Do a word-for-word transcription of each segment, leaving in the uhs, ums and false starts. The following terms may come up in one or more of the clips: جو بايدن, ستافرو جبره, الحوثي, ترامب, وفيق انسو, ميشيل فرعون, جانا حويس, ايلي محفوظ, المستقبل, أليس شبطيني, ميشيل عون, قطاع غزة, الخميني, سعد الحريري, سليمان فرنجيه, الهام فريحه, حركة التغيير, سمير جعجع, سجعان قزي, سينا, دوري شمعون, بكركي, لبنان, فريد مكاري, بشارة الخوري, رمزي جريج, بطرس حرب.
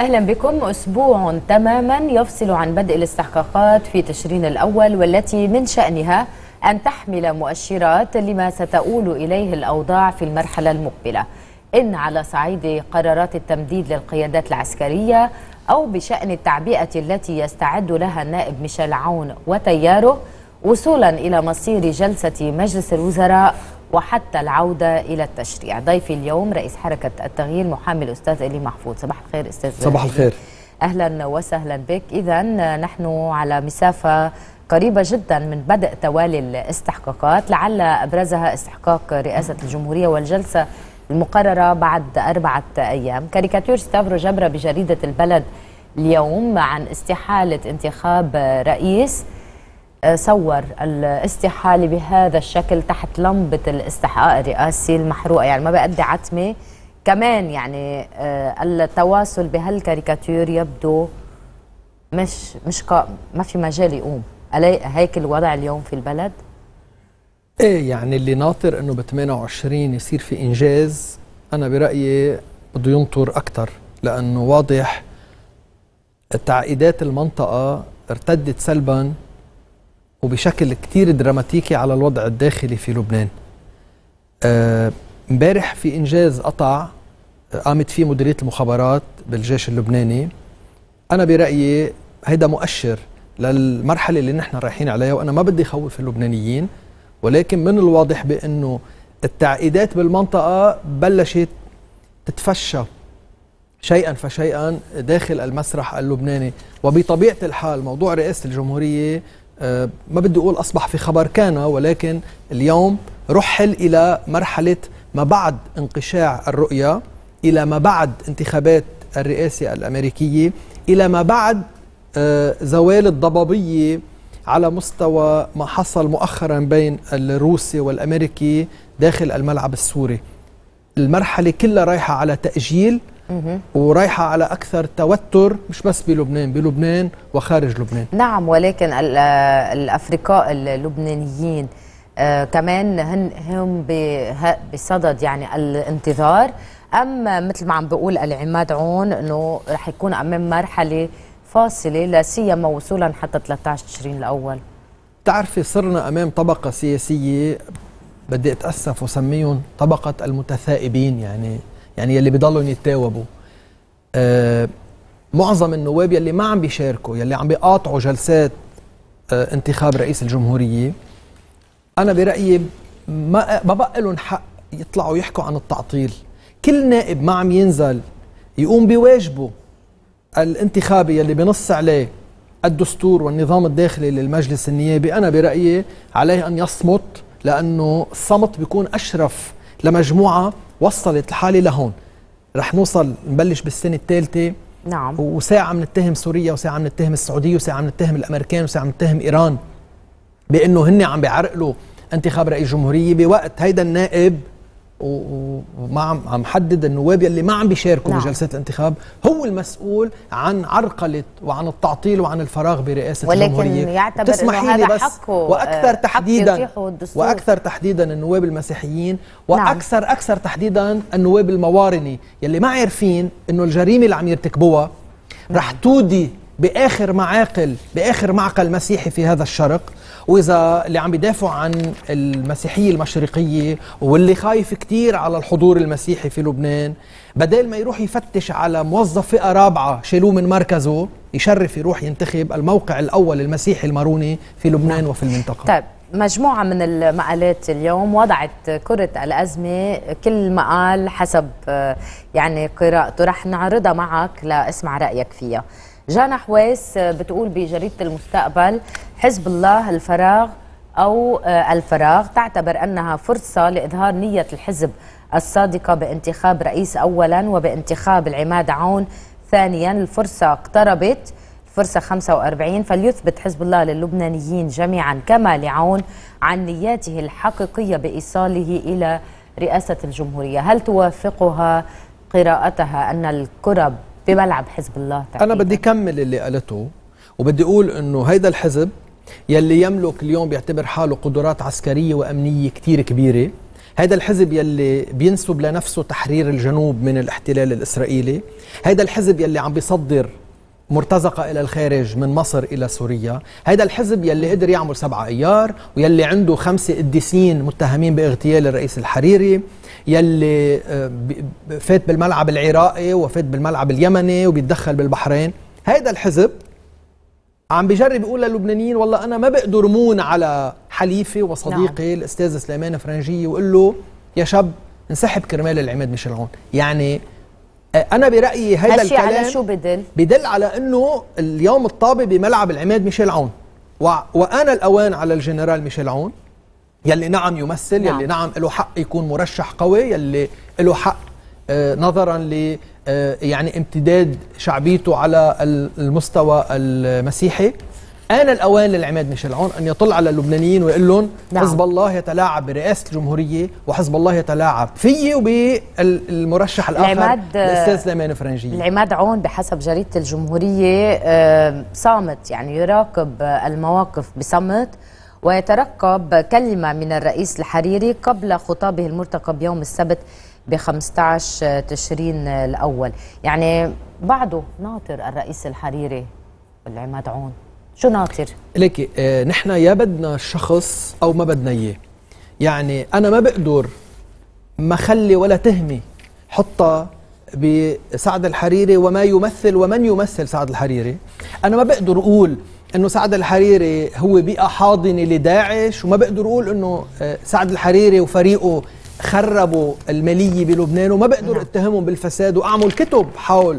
أهلا بكم. أسبوع تماما يفصل عن بدء الاستحقاقات في تشرين الأول، والتي من شأنها أن تحمل مؤشرات لما ستؤول إليه الأوضاع في المرحلة المقبلة، إن على صعيد قرارات التمديد للقيادات العسكرية أو بشأن التعبئة التي يستعد لها النائب ميشيل عون وتياره وصولا إلى مصير جلسة مجلس الوزراء وحتى العودة إلى التشريع. ضيفي اليوم رئيس حركة التغيير محامي الأستاذ ايلي محفوظ. صباح الخير أستاذ. صباح الخير، أهلا وسهلا بك. إذا نحن على مسافة قريبة جدا من بدء توالي الاستحقاقات، لعل أبرزها استحقاق رئاسة الجمهورية والجلسة المقررة بعد أربعة أيام. كاريكاتير ستافرو جبره بجريدة البلد اليوم عن استحالة انتخاب رئيس، صور الاستحالة بهذا الشكل تحت لمبة الاستحقاق الرئاسي المحروقة، يعني ما بقدي عتمة كمان. يعني التواصل بهالكاريكاتير يبدو مش مش قائم، ما في مجال يقوم. هيك الوضع اليوم في البلد؟ ايه، يعني اللي ناطر انه ب ثمانية وعشرين يصير في انجاز، انا برايي بده ينطر اكثر، لانه واضح تعقيدات المنطقه ارتدت سلبا وبشكل كتير دراماتيكي على الوضع الداخلي في لبنان. امبارح آه في انجاز قطع قامت فيه مديريه المخابرات بالجيش اللبناني، انا برايي هيدا مؤشر للمرحله اللي نحن رايحين عليها، وانا ما بدي خوف اللبنانيين، ولكن من الواضح بأنه التعقيدات بالمنطقة بلشت تتفشى شيئا فشيئا داخل المسرح اللبناني. وبطبيعة الحال موضوع رئاسة الجمهورية ما بدي أقول أصبح في خبر كان، ولكن اليوم رحل إلى مرحلة ما بعد انقشاع الرؤية، إلى ما بعد انتخابات الرئاسة الأمريكية، إلى ما بعد زوال الضبابية على مستوى ما حصل مؤخرا بين الروسي والأمريكي داخل الملعب السوري. المرحلة كلها رايحة على تأجيل ورايحة على أكثر توتر، مش بس بلبنان، بلبنان وخارج لبنان. نعم، ولكن الأفرقاء اللبنانيين كمان هن هم بصدد يعني الانتظار، أما مثل ما عم بقول العماد عون أنه رح يكون أمام مرحلة فاصلة، لا سيما وصولا حتى ثلاثة عشر تشرين الأول. تعرفي صرنا أمام طبقة سياسية بدي أتأسف وسميهم طبقة المتثائبين، يعني يعني يلي بضلهم يتاوبوا. آه معظم النواب يلي ما عم بيشاركوا، يلي عم بيقاطعوا جلسات آه انتخاب رئيس الجمهورية، أنا برأيي ما ما بقى لهم حق يطلعوا يحكوا عن التعطيل. كل نائب ما عم ينزل يقوم بواجبه الانتخابي اللي بنص عليه الدستور والنظام الداخلي للمجلس النيابي، أنا برأيي عليه أن يصمت، لأنه الصمت بيكون أشرف لمجموعة وصلت الحالة لهون. رح نوصل نبلش بالسنة الثالثة، نعم، وساعة بنتهم سوريا، وساعة بنتهم السعودية، وساعة بنتهم الأمريكان، وساعة بنتهم إيران، بأنه هن عم بيعرقلوا انتخاب رئيس جمهورية بوقت هيدا النائب وما عم حدد النواب اللي ما عم بيشاركوا بجلسات الانتخاب هو المسؤول عن عرقلة وعن التعطيل وعن الفراغ برئاسة الجمهورية. ولكن يعتبر انه هذا حقه، واكثر تحديدا واكثر تحديدا النواب المسيحيين، واكثر نعم. اكثر تحديدا النواب الموارني يلي ما عارفين انه الجريمه اللي عم يرتكبوها نعم. رح تودي باخر معاقل باخر معقل مسيحي في هذا الشرق. وإذا اللي عم بيدافعوا عن المسيحية المشرقية واللي خايف كتير على الحضور المسيحي في لبنان، بدل ما يروح يفتش على موظف فئة رابعة شيلوه من مركزه، يشرف يروح ينتخب الموقع الأول المسيحي الماروني في لبنان وفي المنطقة. طيب، مجموعة من المقالات اليوم وضعت كرة الأزمة، كل مقال حسب يعني قراءته، رح نعرضها معك لأسمع رأيك فيها. جانا حويس بتقول بجريدة المستقبل: حزب الله الفراغ أو الفراغ، تعتبر أنها فرصة لإظهار نية الحزب الصادقة بانتخاب رئيس أولا وبانتخاب العماد عون ثانيا. الفرصة اقتربت، الفرصة خمسة وأربعين، فليثبت حزب الله للبنانيين جميعا كما لعون عن نياته الحقيقية بإيصاله إلى رئاسة الجمهورية. هل توافقها قراءتها أن الكرة بملعب حزب الله تحديدا؟ أنا بدي كمل اللي قالته، وبدي أقول أنه هيدا الحزب يلي يملك اليوم بيعتبر حاله قدرات عسكرية وأمنية كتير كبيرة، هذا الحزب يلي بينسب لنفسه تحرير الجنوب من الاحتلال الإسرائيلي، هذا الحزب يلي عم بيصدر مرتزقة إلى الخارج من مصر إلى سوريا، هذا الحزب يلي قدر يعمل سبعة أيار ويلي عنده خمسة قديسين متهمين باغتيال الرئيس الحريري، يلي فات بالملعب العراقي وفات بالملعب اليمني وبيتدخل بالبحرين. هذا الحزب عم بجرب يقول للبنانيين والله أنا ما بقدر مون على حليفي وصديقي نعم. الأستاذ سليمان فرنجيه ويقول له يا شب انسحب كرمال العماد ميشيل عون. يعني أنا برأيي هذا الكلام على شو بدل؟ بدل على أنه اليوم الطابة بملعب العماد ميشيل عون، وأنا الأوان على الجنرال ميشيل عون يلي نعم يمثل نعم. يلي نعم له حق يكون مرشح قوي، يلي له حق آه نظرا ل آه يعني امتداد شعبيته على المستوى المسيحي. أنا الأوان للعماد ميشيل عون أن يطلع على اللبنانيين ويقول لهم نعم. حزب الله يتلاعب برئاسة الجمهورية وحزب الله يتلاعب فيي وبالمرشح الآخر الأستاذ سليمان فرنجيه. العماد عون بحسب جريدة الجمهورية صامت، يعني يراقب المواقف بصمت ويترقب كلمة من الرئيس الحريري قبل خطابه المرتقب بيوم السبت ب خمسة عشر تشرين الأول. يعني بعده ناطر الرئيس الحريري العماد عون. شو ناطر؟ ليكي آه نحن يا بدنا الشخص او ما بدنا اياه. يعني انا ما بقدر ما خلي ولا تهمه حطها بسعد الحريري وما يمثل ومن يمثل سعد الحريري. انا ما بقدر اقول انه سعد الحريري هو بيئه حاضنه لداعش، وما بقدر اقول انه آه سعد الحريري وفريقه خربوا الماليه بلبنان، وما بقدر اتهمهم بالفساد واعمل كتب حول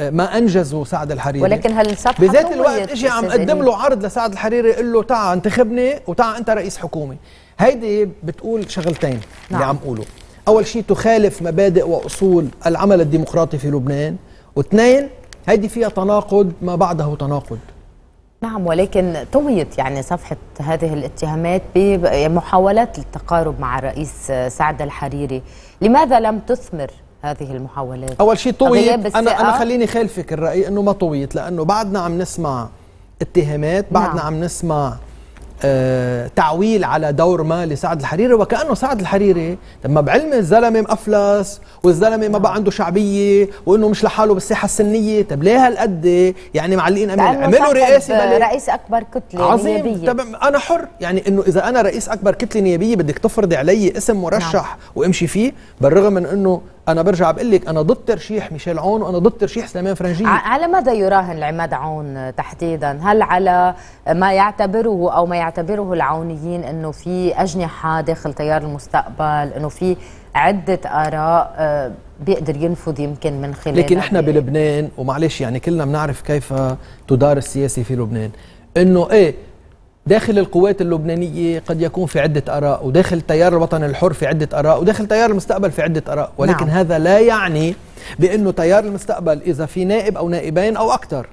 ما انجزوا سعد الحريري. ولكن هل بذات الوقت اجي عم اقدم له عرض لسعد الحريري اقول له تعا انتخبني وتعا انت رئيس حكومه. هيدي بتقول شغلتين نعم. اللي عم اقوله، اول شيء تخالف مبادئ واصول العمل الديمقراطي في لبنان، واثنين هيدي فيها تناقض ما بعده تناقض. نعم، ولكن طويت يعني صفحه هذه الاتهامات بمحاولات التقارب مع الرئيس سعد الحريري. لماذا لم تثمر هذه المحاولات؟ أول شيء طويت. أنا أنا خليني خالفك الرأي إنه ما طويت، لأنه بعدنا عم نسمع اتهامات، بعدنا نعم. عم نسمع آه تعويل على دور ما لسعد الحريري، وكأنه سعد الحريري لما بعلم الزلمة مقفلس والزلمة نعم. ما بقى عنده شعبية وإنه مش لحاله بالساحة السنية. طب ليه هالقد يعني معلقين أمين؟ عملوا رئاسة رئيس أكبر كتلة عظيم. نيابية. طب أنا حر، يعني إنه إذا أنا رئيس أكبر كتلة نيابية بدك تفرضي علي اسم مرشح نعم. وامشي فيه، بالرغم من إنه أنا برجع بقول لك أنا ضد ترشيح ميشيل عون وأنا ضد ترشيح سليمان فرنجيه. على ماذا يراهن العماد عون تحديدا؟ هل على ما يعتبره أو ما يعتبره العونيين إنه في أجنحة داخل تيار المستقبل، إنه في عدة آراء بيقدر ينفذ يمكن من خلال؟ لكن نحن بلبنان ومعلش يعني كلنا بنعرف كيف تدار السياسة في لبنان، إنه إيه داخل القوات اللبنانية قد يكون في عدة آراء، وداخل تيار الوطن الحر في عدة آراء، وداخل تيار المستقبل في عدة آراء، ولكن نعم. هذا لا يعني بأنه تيار المستقبل إذا في نائب أو نائبين أو أكثر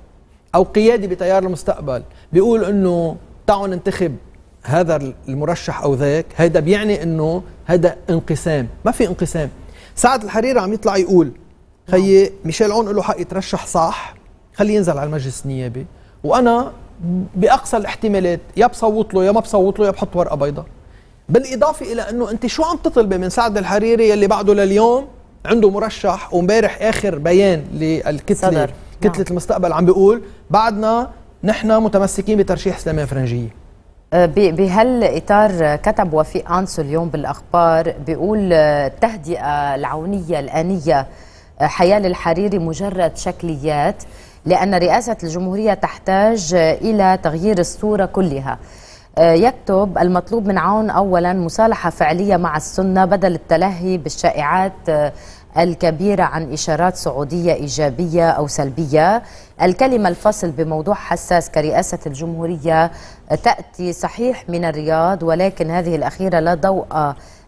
أو قيادي بتيار المستقبل بيقول أنه تعالوا ننتخب هذا المرشح أو ذاك، هذا بيعني أنه هذا انقسام. ما في انقسام. سعد الحريري عم يطلع يقول خيي ميشيل عون له حق يترشح صح، خليه ينزل على المجلس النيابي، وأنا باقصى الاحتمالات يا بصوت له يا ما بصوت له يا بحط ورقه بيضاء. بالاضافه الى انه انت شو عم تطلبي من سعد الحريري يلي بعده لليوم عنده مرشح، ومبارح اخر بيان للكتله كتله المستقبل عم بيقول بعدنا نحن متمسكين بترشيح سليمان فرنجيه. بهالاطار كتب وفيق انسو اليوم بالاخبار بيقول التهدئه العونيه الانيه حياه للحريري مجرد شكليات، لأن رئاسة الجمهورية تحتاج إلى تغيير الصورة كلها. يكتب المطلوب من عون أولا مصالحة فعلية مع السنة بدل التلهي بالشائعات الكبيرة عن إشارات سعودية إيجابية أو سلبية. الكلمة الفصل بموضوع حساس كرئاسة الجمهورية تأتي صحيح من الرياض، ولكن هذه الأخيرة لا ضوء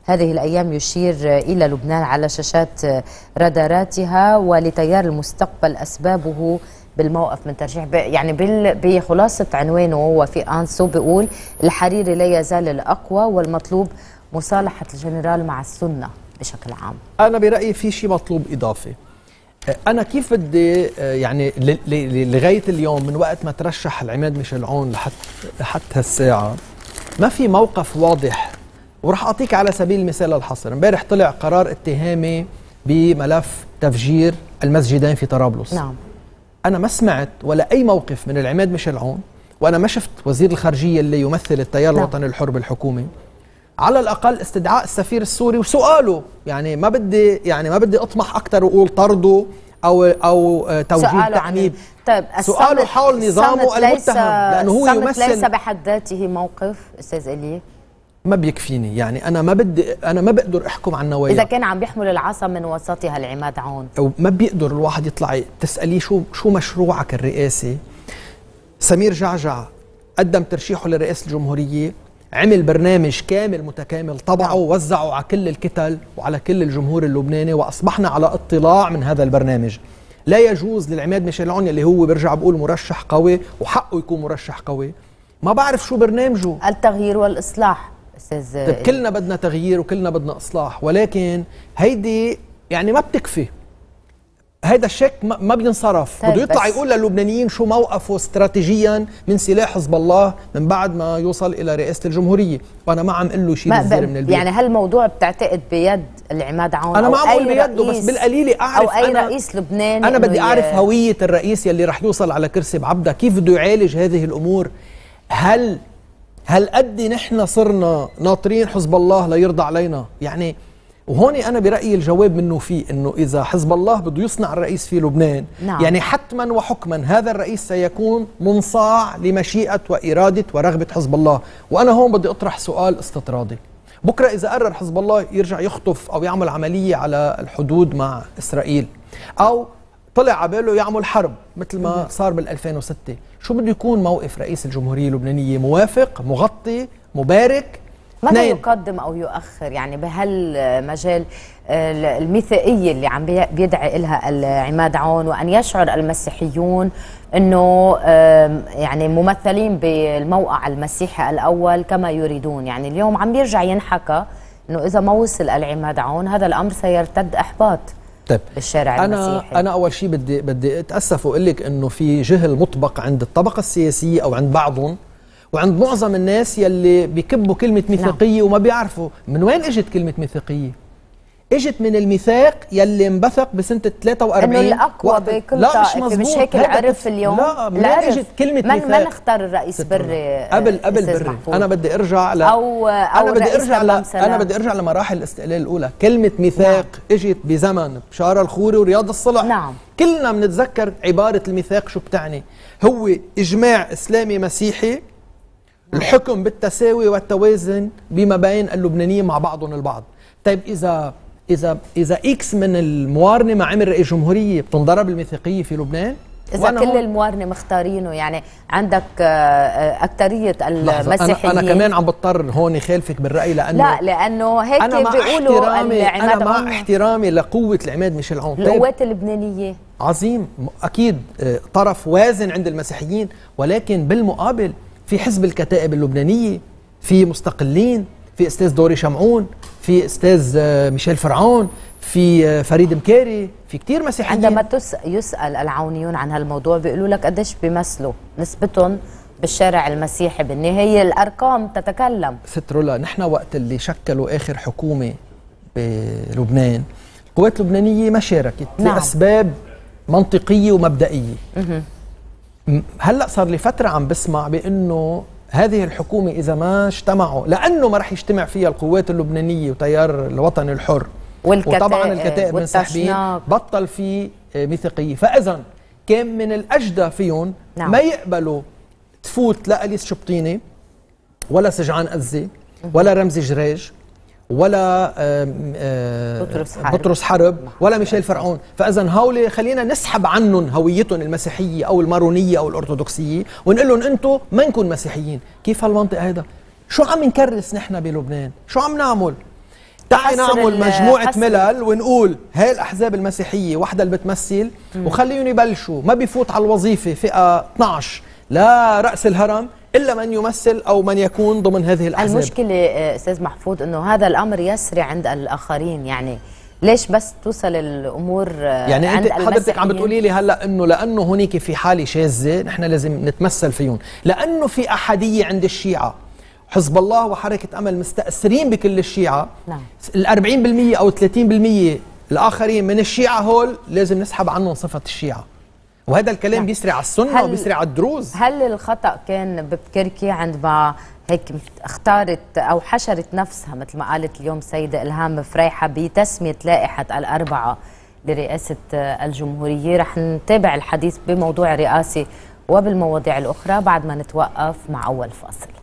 هذه الأيام يشير إلى لبنان على شاشات راداراتها، ولتيار المستقبل أسبابه بالموقف من ترشيح. يعني بخلاصة عنوانه هو في أنسو بيقول الحريري لا يزال الأقوى والمطلوب مصالحة الجنرال مع السنة بشكل عام. أنا برأيي في شيء مطلوب إضافي. أنا كيف بدي يعني لغاية اليوم من وقت ما ترشح العماد ميشيل عون لحد لحد هالساعة ما في موقف واضح وراح اعطيك على سبيل المثال الحصر. امبارح طلع قرار اتهامي بملف تفجير المسجدين في طرابلس. نعم. انا ما سمعت ولا اي موقف من العماد ميشيل عون، وانا ما شفت وزير الخارجيه اللي يمثل التيار الوطني الحر بالحكومه، على الاقل استدعاء السفير السوري وسؤاله. يعني ما بدي يعني ما بدي اطمح اكثر واقول طرده او او توجيه تعنيب. طيب سؤاله حول نظامه المتهم، لانه هو يمثل ليس بحد ذاته موقف. استاذ ايلي ما بيكفيني، يعني انا ما بدي انا ما بقدر احكم عن نوايا. اذا كان عم بيحمل العصا من وسطها العماد عون، ما بيقدر الواحد يطلع تساليه شو شو مشروعك الرئاسي. سمير جعجع قدم ترشيحه لرئاسة الجمهورية، عمل برنامج كامل متكامل طبعه ووزعه على كل الكتل وعلى كل الجمهور اللبناني، واصبحنا على اطلاع من هذا البرنامج. لا يجوز للعماد ميشيل عون اللي هو برجع بقول مرشح قوي وحقه يكون مرشح قوي، ما بعرف شو برنامجه. التغيير والاصلاح استاذ. طيب كلنا بدنا تغيير وكلنا بدنا اصلاح، ولكن هيدي يعني ما بتكفي. هذا الشك ما بينصرف. بده يطلع يقول للبنانيين شو موقفه استراتيجيا من سلاح حزب الله من بعد ما يوصل الى رئاسه الجمهوريه، وانا ما عم اقول له شيء بيصير من البيت. يعني هالموضوع بتعتقد بيد العماد عون؟ انا ما عم اقول بيده، بس بالقليله اعرف او اي أنا رئيس لبناني. انا بدي اعرف هويه الرئيس يلي رح يوصل على كرسي بعبده، كيف بده يعالج هذه الامور. هل هل قد نحن صرنا ناطرين حزب الله ليرضى علينا؟ يعني وهون أنا برأيي الجواب منه فيه أنه إذا حزب الله بده يصنع الرئيس في لبنان، نعم. يعني حتما وحكما هذا الرئيس سيكون منصاع لمشيئة وإرادة ورغبة حزب الله. وأنا هون بدي أطرح سؤال استطرادي. بكرة إذا قرر حزب الله يرجع يخطف أو يعمل عملية على الحدود مع إسرائيل، أو طلع عباله يعمل حرب مثل ما صار بالألفين وستة، شو بده يكون موقف رئيس الجمهورية اللبنانية؟ موافق، مغطي، مبارك؟ ماذا يقدم أو يؤخر يعني بهالمجال الميثائية اللي عم بيدعي إلها العماد عون، وأن يشعر المسيحيون أنه يعني ممثلين بالموقع المسيحي الأول كما يريدون. يعني اليوم عم بيرجع ينحكى أنه إذا ما وصل العماد عون هذا الأمر سيرتد إحباط. طيب بالشارع المسيحي أنا, أنا أول شيء بدي, بدي أتأسف وأقول لك أنه في جهل مطبق عند الطبقة السياسية أو عند بعضهم وعند معظم الناس يلي بيكبوا كلمة ميثاقية، نعم. وما بيعرفوا من وين اجت كلمة ميثاقية. اجت من الميثاق يلي انبثق بسنة ثلاثة وأربعين انه الاقوى بكل طائفة، مش هيك العرف اليوم؟ لا، من اجت كلمة من ميثاق؟ من اختار الرئيس بري؟ قبل قبل بري انا بدي ارجع ل أو أو انا بدي ارجع ل... انا بدي ارجع لمراحل الاستقلال الاولى. كلمة ميثاق، نعم. اجت بزمن بشارة الخوري ورياض الصلح، نعم. كلنا بنتذكر عبارة الميثاق شو بتعني. هو اجماع اسلامي مسيحي، الحكم بالتساوي والتوازن بما بين اللبنانيين مع بعضهم البعض. طيب إذا إذا إذا إكس من الموارنة ما عمل رئيس جمهورية بتنضرب الميثاقية في لبنان؟ إذا كل الموارنة مختارينه، يعني عندك أكترية المسيحيين. أنا, أنا كمان عم بضطر هون خالفك بالرأي، لأنه لا لأنه هيك بيقولوا العماد. أنا مع احترامي لقوة العماد ميشيل عون، القوات اللبنانية عظيم أكيد طرف وازن عند المسيحيين، ولكن بالمقابل في حزب الكتائب اللبنانية، في مستقلين، في أستاذ دوري شمعون، في أستاذ ميشيل فرعون، في فريد مكاري، في كتير مسيحيين. عندما يسأل العونيون عن هالموضوع بيقولوا لك قديش بيمثلوا نسبتهم بالشارع المسيحي. بالنهاية الأرقام تتكلم سترولا. نحن وقت اللي شكلوا آخر حكومة بلبنان القوات اللبنانية ما شاركت، نعم. لأسباب منطقية ومبدئية. هلا صار لي فترة عم بسمع بانه هذه الحكومة إذا ما اجتمعوا، لأنه ما رح يجتمع فيها القوات اللبنانية وتيار الوطن الحر وطبعا الكتائب والسحبين، بطل في ميثاقية. فإذا كان من الأجدى فيهم، نعم. ما يقبلوا تفوت لا أليس شبطيني ولا سجعان قزي ولا رمزي جريج ولا بطرس حرب, بطرس حرب ولا ميشيل فرعون. فاذا هولي خلينا نسحب عنهم هويتهم المسيحيه او المارونيه او الارثوذكسيه ونقول لهم انتم منكم مسيحيين. كيف هالمنطق هيدا؟ شو عم نكرس نحن بلبنان؟ شو عم نعمل؟ تعي نعمل مجموعه ملل ونقول هاي الاحزاب المسيحيه وحده اللي بتمثل، وخليهم يبلشوا ما بيفوت على الوظيفه فئه اثنعش لا راس الهرم إلا من يمثل أو من يكون ضمن هذه الأحزاب. المشكلة أستاذ محفوظ أنه هذا الأمر يسري عند الآخرين. يعني ليش بس توصل الأمور يعني عند المسيحيين؟ يعني حضرتك عم بتقولي لي هلأ أنه لأنه هناك في حالة شاذة نحن لازم نتمثل فيهم، لأنه في أحدية عند الشيعة حزب الله وحركة أمل مستأثرين بكل الشيعة. نعم. الأربعين بالمئة أو الثلاثين بالمئة الآخرين من الشيعة هول لازم نسحب عنهم صفة الشيعة، وهذا الكلام نعم. بيسري على السنة وبيسري على الدروز. هل الخطأ كان ببكركي عندما هيك اختارت أو حشرت نفسها مثل ما قالت اليوم السيدة الهام فريحه بتسمية لائحة الأربعة لرئاسة الجمهورية؟ رح نتابع الحديث بموضوع الرئاسة وبالمواضيع الأخرى بعد ما نتوقف مع أول فاصل.